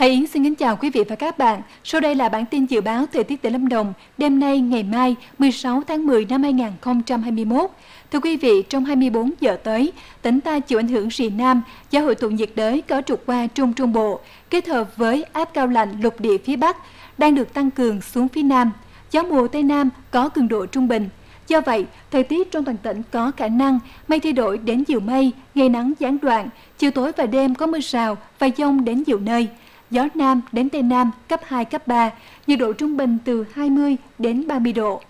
Hà Yến xin kính chào quý vị và các bạn. Sau đây là bản tin dự báo thời tiết tại Lâm Đồng đêm nay ngày mai 16 tháng 10 năm 2021. Thưa quý vị, trong 24 giờ tới, tỉnh ta chịu ảnh hưởng rìa nam, do hội tụ nhiệt đới có trục qua Trung Trung Bộ, kết hợp với áp cao lạnh lục địa phía Bắc, đang được tăng cường xuống phía Nam. Gió mùa Tây Nam có cường độ trung bình. Do vậy, thời tiết trong toàn tỉnh có khả năng mây thay đổi đến nhiều mây, ngày nắng gián đoạn, chiều tối và đêm có mưa rào và dông đến nhiều nơi. Gió Nam đến Tây Nam cấp 2, cấp 3, nhiệt độ trung bình từ 20 đến 30 độ.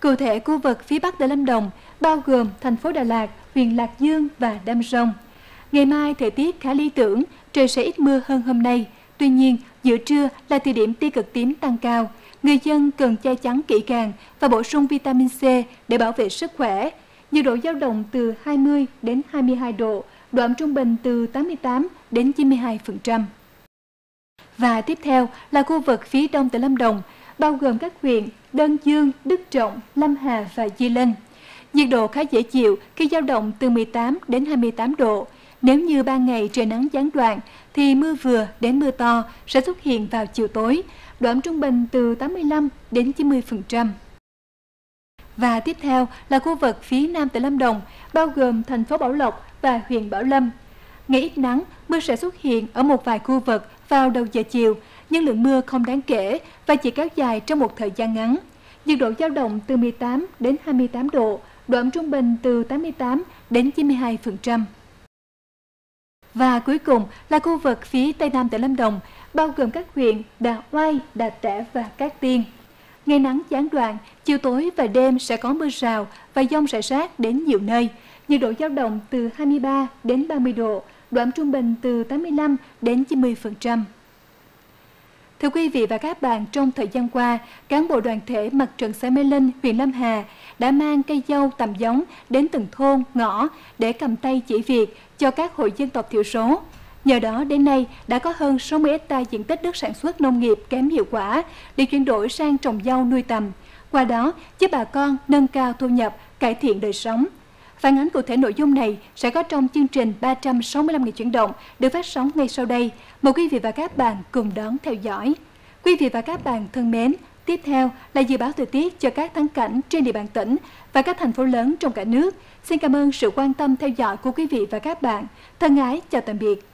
Cụ thể, khu vực phía Bắc tại Lâm Đồng bao gồm thành phố Đà Lạt, huyện Lạc Dương và Đam Rông. Ngày mai thời tiết khá lý tưởng, trời sẽ ít mưa hơn hôm nay. Tuy nhiên, giữa trưa là thời điểm tia cực tím tăng cao. Người dân cần che chắn kỹ càng và bổ sung vitamin C để bảo vệ sức khỏe. Nhiệt độ dao động từ 20 đến 22 độ, độ ẩm trung bình từ 88 đến 92%. Và tiếp theo là khu vực phía đông tỉnh Lâm Đồng, bao gồm các huyện Đơn Dương, Đức Trọng, Lâm Hà và Di Linh. Nhiệt độ khá dễ chịu khi dao động từ 18 đến 28 độ. Nếu như ban ngày trời nắng gián đoạn, thì mưa vừa đến mưa to sẽ xuất hiện vào chiều tối, độ ẩm trung bình từ 85 đến 90%. Và tiếp theo là khu vực phía nam tỉnh Lâm Đồng, bao gồm thành phố Bảo Lộc và huyện Bảo Lâm. Ngày ít nắng, mưa sẽ xuất hiện ở một vài khu vực vào đầu giờ chiều, nhưng lượng mưa không đáng kể và chỉ kéo dài trong một thời gian ngắn. Nhiệt độ dao động từ 18 đến 28 độ, độ ẩm trung bình từ 88 đến 92%. Và cuối cùng là khu vực phía tây nam tỉnh Lâm Đồng, bao gồm các huyện Đạ Oai, Đạ Tẻ và Cát Tiên. Ngày nắng gián đoạn, chiều tối và đêm sẽ có mưa rào và dông rải rác đến nhiều nơi. Nhiệt độ dao động từ 23 đến 30 độ, độ ẩm trung bình từ 85 đến 90%. Thưa quý vị và các bạn, trong thời gian qua, cán bộ đoàn thể mặt trận xã Mê Linh, huyện Lâm Hà đã mang cây dâu tằm giống đến từng thôn, ngõ để cầm tay chỉ việc cho các hội dân tộc thiểu số. Nhờ đó, đến nay đã có hơn 60 ha diện tích đất sản xuất nông nghiệp kém hiệu quả được chuyển đổi sang trồng dâu nuôi tằm. Qua đó, giúp bà con nâng cao thu nhập, cải thiện đời sống. Phản ánh cụ thể nội dung này sẽ có trong chương trình 365 ngày chuyển động được phát sóng ngay sau đây. Mời quý vị và các bạn cùng đón theo dõi. Quý vị và các bạn thân mến, tiếp theo là dự báo thời tiết cho các thắng cảnh trên địa bàn tỉnh và các thành phố lớn trong cả nước. Xin cảm ơn sự quan tâm theo dõi của quý vị và các bạn. Thân ái, chào tạm biệt.